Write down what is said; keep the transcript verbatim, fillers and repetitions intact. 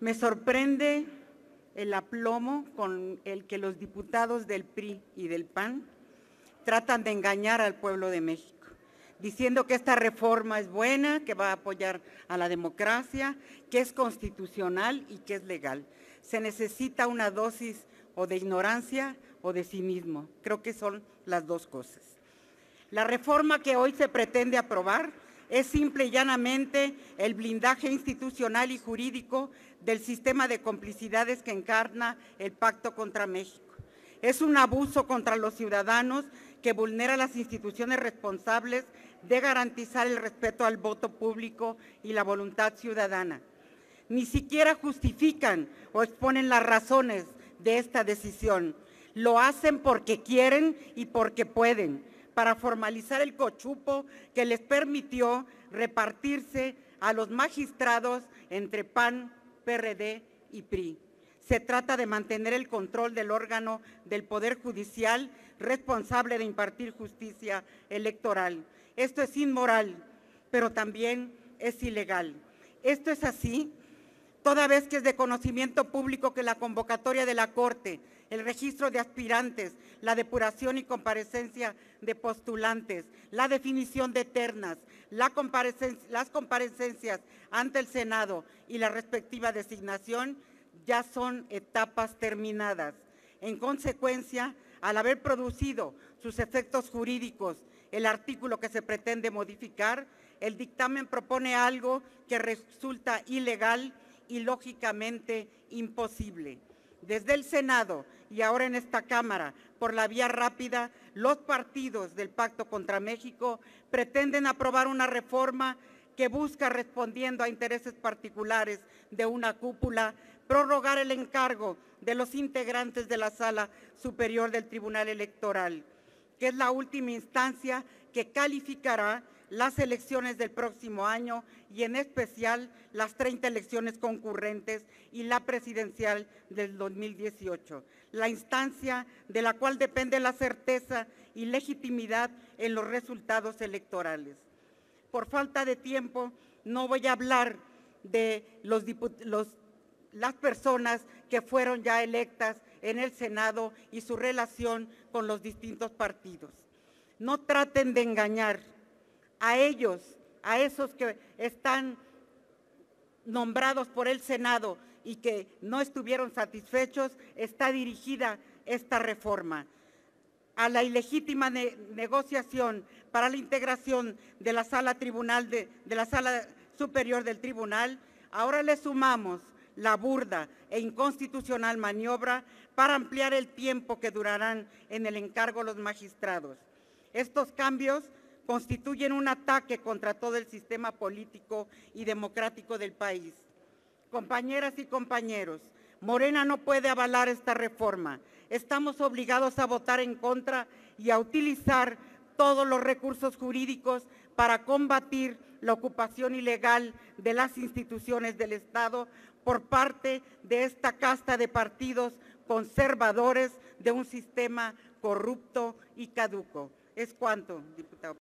Me sorprende el aplomo con el que los diputados del P R I y del P A N tratan de engañar al pueblo de México, diciendo que esta reforma es buena, que va a apoyar a la democracia, que es constitucional y que es legal. Se necesita una dosis o de ignorancia o de cinismo. Creo que son las dos cosas. La reforma que hoy se pretende aprobar es simple y llanamente el blindaje institucional y jurídico del sistema de complicidades que encarna el Pacto contra México. Es un abuso contra los ciudadanos que vulnera las instituciones responsables de garantizar el respeto al voto público y la voluntad ciudadana. Ni siquiera justifican o exponen las razones de esta decisión. Lo hacen porque quieren y porque pueden, para formalizar el cochupo que les permitió repartirse a los magistrados entre P A N, P R D y P R I. Se trata de mantener el control del órgano del Poder Judicial responsable de impartir justicia electoral. Esto es inmoral, pero también es ilegal. Esto es así, toda vez que es de conocimiento público que la convocatoria de la Corte, el registro de aspirantes, la depuración y comparecencia de postulantes, la definición de ternas, la comparecencia, las comparecencias ante el Senado y la respectiva designación ya son etapas terminadas. En consecuencia, al haber producido sus efectos jurídicos, el artículo que se pretende modificar, el dictamen propone algo que resulta ilegal y lógicamente imposible. Desde el Senado y ahora en esta Cámara, por la vía rápida, los partidos del Pacto contra México pretenden aprobar una reforma que busca, respondiendo a intereses particulares de una cúpula, prorrogar el encargo de los integrantes de la Sala Superior del Tribunal Electoral, que es la última instancia que calificará las elecciones del próximo año y en especial las treinta elecciones concurrentes y la presidencial del dos mil dieciocho, la instancia de la cual depende la certeza y legitimidad en los resultados electorales. Por falta de tiempo no voy a hablar de los los, las personas que fueron ya electas en el Senado y su relación con los distintos partidos. No traten de engañar a ellos, a esos que están nombrados por el Senado y que no estuvieron satisfechos. Está dirigida esta reforma a la ilegítima ne negociación para la integración de la Sala Tribunal de, de la Sala Superior del Tribunal. Ahora le sumamos la burda e inconstitucional maniobra para ampliar el tiempo que durarán en el encargo los magistrados. Estos cambios constituyen un ataque contra todo el sistema político y democrático del país. Compañeras y compañeros, Morena no puede avalar esta reforma. Estamos obligados a votar en contra y a utilizar todos los recursos jurídicos para combatir la ocupación ilegal de las instituciones del Estado por parte de esta casta de partidos conservadores de un sistema corrupto y caduco. Es cuanto, diputado.